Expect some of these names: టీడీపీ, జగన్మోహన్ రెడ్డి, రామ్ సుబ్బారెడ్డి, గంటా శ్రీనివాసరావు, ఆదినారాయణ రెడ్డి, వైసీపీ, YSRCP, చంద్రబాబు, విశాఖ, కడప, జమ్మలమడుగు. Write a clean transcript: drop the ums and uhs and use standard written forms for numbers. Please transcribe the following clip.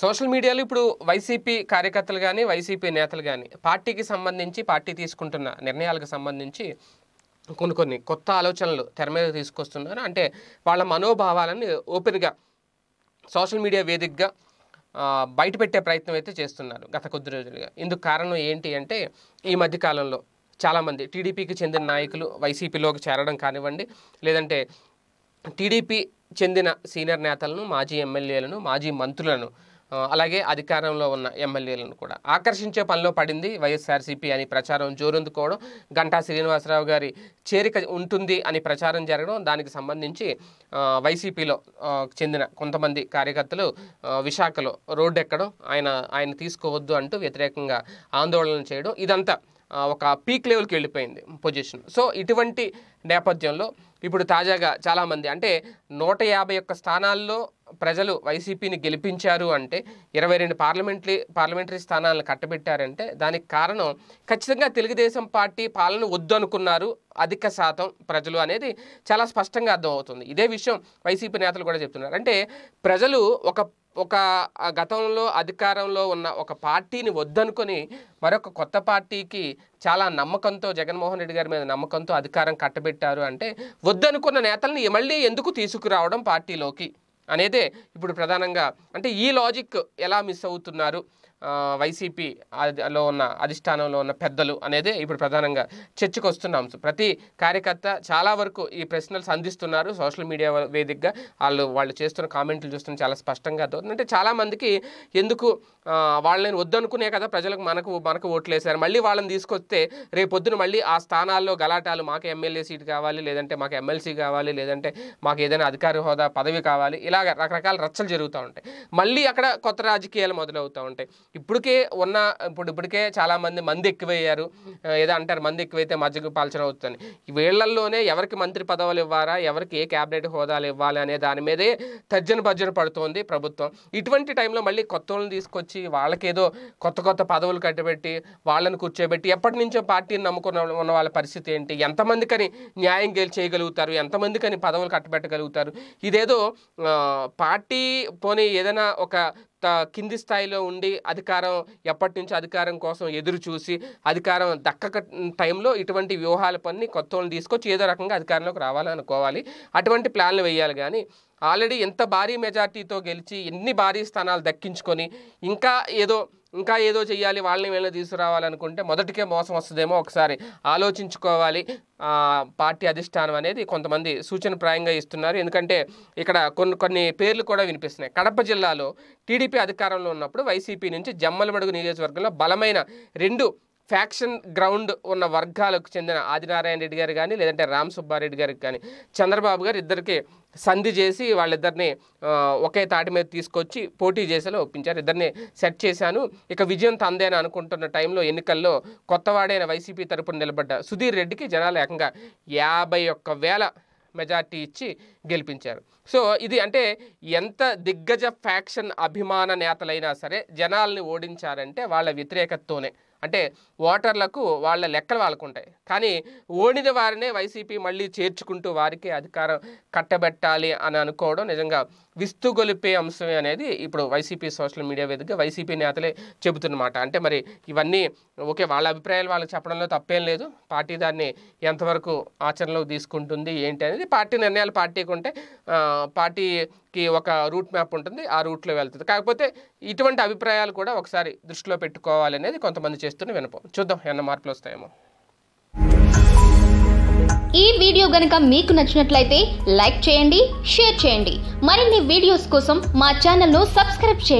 Social మీడియాలో ఇప్పుడు వైసీపీ కార్యకర్తలు గాని వైసీపీ నేతలు గాని పార్టీకి సంబంధించి పార్టీ తీసుకుంటున్న నిర్ణయాలకు సంబంధించి కొన్ని కొన్ని కొత్త ఆలోచనలు తెర మీద తీసుకొస్తున్నారు. అంటే వాళ్ళ మనోభావాలను ఓపెన్ గా సోషల్ మీడియా వేదికగా బయటపెట్టే ప్రయత్నం అయితే చేస్తున్నారు గత కొద్ది రోజులుగా. ఇందుకు కారణం ఏంటి అంటే ఈ మధ్య కాలంలో చాలా మంది టీడీపీకి చెందిన నాయకులు వైసీపీలోకి చేరడం కానివ్వండి, లేదంటే టీడీపీ చెందిన సీనియర్ నేతలను, మాజీ ఎమ్మెల్యేలను, మాజీ మంత్రులను, అలాగే అధికారంలో ఉన్న ఎమ్మెల్యేలను కూడా ఆకర్షించే పనిలో పడింది వైఎస్ఆర్సీపీ అని ప్రచారం జోరందుకోవడం, గంటా శ్రీనివాసరావు గారి చేరిక ఉంటుంది అని ప్రచారం జరగడం, దానికి సంబంధించి వైసీపీలో చెందిన కొంతమంది కార్యకర్తలు విశాఖలో రోడ్డు ఎక్కడం, ఆయన తీసుకోవద్దు అంటూ వ్యతిరేకంగా ఆందోళన చేయడం, ఇదంతా ఒక పీక్ లెవెల్కి వెళ్ళిపోయింది పొజిషన్. సో ఇటువంటి నేపథ్యంలో ఇప్పుడు తాజాగా చాలామంది అంటే 151 స్థానాల్లో ప్రజలు వైసీపీని గెలిపించారు అంటే 22 పార్లమెంటరీ స్థానాలను కట్టబెట్టారంటే దానికి కారణం ఖచ్చితంగా తెలుగుదేశం పార్టీ పాలన వద్దు అనుకున్నారు అధిక శాతం ప్రజలు అనేది చాలా స్పష్టంగా అర్థమవుతుంది. ఇదే విషయం వైసీపీ నేతలు కూడా చెప్తున్నారు. అంటే ప్రజలు ఒక గతంలో అధికారంలో ఉన్న ఒక పార్టీని వద్దనుకొని మరొక కొత్త పార్టీకి చాలా నమ్మకంతో, జగన్మోహన్ రెడ్డి గారి మీద నమ్మకంతో అధికారం కట్టబెట్టారు. అంటే వద్దనుకున్న నేతల్ని మళ్ళీ ఎందుకు తీసుకురావడం పార్టీలోకి అనేదే ఇప్పుడు ప్రధానంగా. అంటే ఈ లాజిక్ ఎలా మిస్ అవుతున్నారు వైసీపీలో ఉన్న అధిష్టానంలో ఉన్న పెద్దలు అనేదే ఇప్పుడు ప్రధానంగా చర్చకు వస్తున్న అంశం. ప్రతి కార్యకర్త చాలా వరకు ఈ ప్రశ్నలు సంధిస్తున్నారు సోషల్ మీడియా వేదికగా. వాళ్ళు చేస్తున్న కామెంట్లు చూస్తున్న చాలా స్పష్టంగా అర్థమవుతుంది. అంటే చాలామందికి ఎందుకు వాళ్ళని వద్దనుకునే కదా ప్రజలకు మనకు ఓట్లు వేశారు, మళ్ళీ వాళ్ళని తీసుకొస్తే రేపొద్దున మళ్ళీ ఆ స్థానాల్లో గలాటాలు, మాకు ఎమ్మెల్యే సీటు కావాలి, లేదంటే మాకు ఎమ్మెల్సీ కావాలి, లేదంటే మాకు ఏదైనా అధికార హోదా పదవి కావాలి, ఇలాగ రకరకాల రచ్చలు జరుగుతూ ఉంటాయి. మళ్ళీ అక్కడ కొత్త రాజకీయాలు మొదలవుతూ ఉంటాయి. ఇప్పటికే చాలామంది మంది ఎక్కువయ్యారు, ఏదో అంటారు మంది ఎక్కువైతే మధ్యకు పాల్చడం అవుతుంది. వీళ్లలోనే ఎవరికి మంత్రి పదవులు ఇవ్వాలా, ఎవరికి ఏ క్యాబినెట్ హోదాలు ఇవ్వాలి అనే దాని మీదే తర్జన భర్జన పడుతోంది ప్రభుత్వం. ఇటువంటి టైంలో మళ్ళీ కొత్త వాళ్ళని తీసుకొచ్చి వాళ్ళకేదో కొత్త పదవులు కట్టబెట్టి వాళ్ళని కూర్చోబెట్టి ఎప్పటి నుంచో పార్టీని నమ్ముకున్న ఉన్న వాళ్ళ పరిస్థితి ఏంటి, ఎంతమందికని న్యాయం చేయగలుగుతారు, ఎంతమందికని పదవులు కట్టబెట్టగలుగుతారు, ఇదేదో పార్టీ పోనీ ఏదైనా ఒక కింది స్థాయిలో ఉండి అధికారం ఎప్పటి నుంచి అధికారం కోసం ఎదురు చూసి అధికారం దక్కక టైంలో ఇటువంటి వ్యూహాల పని కొత్త వాళ్ళని తీసుకొచ్చి ఏదో రకంగా అధికారంలోకి రావాలనుకోవాలి, అటువంటి ప్లాన్లు వేయాలి. కానీ ఆల్రెడీ ఎంత భారీ మెజార్టీతో గెలిచి ఎన్ని భారీ స్థానాలు దక్కించుకొని ఇంకా ఏదో చేయాలి, వాళ్ళని వీళ్ళని తీసుకురావాలనుకుంటే మొదటికే మోసం వస్తుందేమో, ఒకసారి ఆలోచించుకోవాలి పార్టీ అధిష్టానం అనేది కొంతమంది సూచనప్రాయంగా ఇస్తున్నారు. ఎందుకంటే ఇక్కడ కొన్ని పేర్లు కూడా వినిపిస్తున్నాయి. కడప జిల్లాలో టీడీపీ అధికారంలో ఉన్నప్పుడు వైసీపీ నుంచి జమ్మలమడుగు నియోజకవర్గంలో బలమైన 2 ఫ్యాక్షన్ గ్రౌండ్ ఉన్న వర్గాలకు చెందిన ఆదినారాయణ రెడ్డి గారు కానీ, లేదంటే రామ్ సుబ్బారెడ్డి గారికి కానీ చంద్రబాబు గారు ఇద్దరికి సంధి చేసి వాళ్ళిద్దరిని ఒకే తాటి మీద తీసుకొచ్చి పోటీ చేసేలా ఒప్పించారు. ఇద్దరిని సెట్ చేశాను, ఇక విజయం తందేనా అనుకుంటున్న టైంలో ఎన్నికల్లో కొత్తవాడైన వైసీపీ తరపున నిలబడ్డ సుధీర్ రెడ్డికి జనాలు ఏకంగా 51,000 మెజార్టీ ఇచ్చి గెలిపించారు. సో ఇది అంటే ఎంత దిగ్గజ ఫ్యాక్షన్ అభిమాన నేతలైనా సరే జనాల్ని ఓడించారంటే వాళ్ళ వ్యతిరేకతతోనే. అంటే ఓటర్లకు వాళ్ళ లెక్కలు వాళ్ళకుంటాయి, కానీ ఓడిన వారినే వైసీపీ మళ్ళీ చేర్చుకుంటూ వారికి అధికారం కట్టబెట్టాలి అని అనుకోవడం నిజంగా విస్తుగొలిపే అంశమే అనేది ఇప్పుడు వైసీపీ సోషల్ మీడియా వేదికగా వైసీపీ నేతలే చెబుతున్నమాట. అంటే మరి ఇవన్నీ ఓకే, వాళ్ళ అభిప్రాయాలు వాళ్ళకి చెప్పడంలో తప్పేం లేదు, పార్టీ దాన్ని ఎంతవరకు ఆచరణలోకి తీసుకుంటుంది ఏంటి అనేది పార్టీ నిర్ణయాలు పార్టీకి ఉంటే పార్టీకి ఒక రూట్ మ్యాప్ ఉంటుంది, ఆ రూట్లో వెళ్తుంది. కాకపోతే ఇటువంటి అభిప్రాయాలు కూడా ఒకసారి దృష్టిలో పెట్టుకోవాలి అనేది కొంతమంది చేస్తున్న వినపం. చూద్దాం ఏమైనా మార్పులు వస్తాయేమో. ఈ వీడియో గనుక మీకు నచ్చినట్లయితే లైక్ చేయండి, షేర్ చేయండి. మరిన్ని వీడియోస్ కోసం మా ఛానల్ను సబ్స్క్రైబ్ చేయండి.